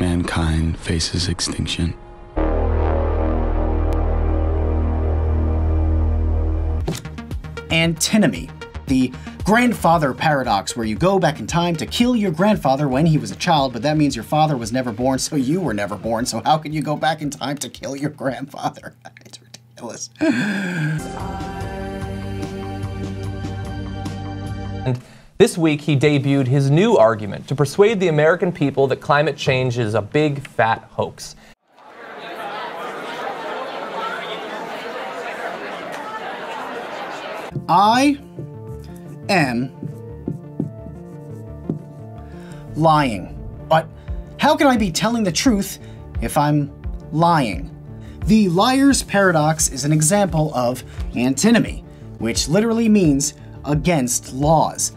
mankind faces extinction. Antinomy, the grandfather paradox, where you go back in time to kill your grandfather when he was a child, but that means your father was never born, so you were never born, so how can you go back in time to kill your grandfather? It's ridiculous. And this week, he debuted his new argument to persuade the American people that climate change is a big, fat hoax. I am lying. But how can I be telling the truth if I'm lying? The liar's paradox is an example of antinomy, which literally means against laws.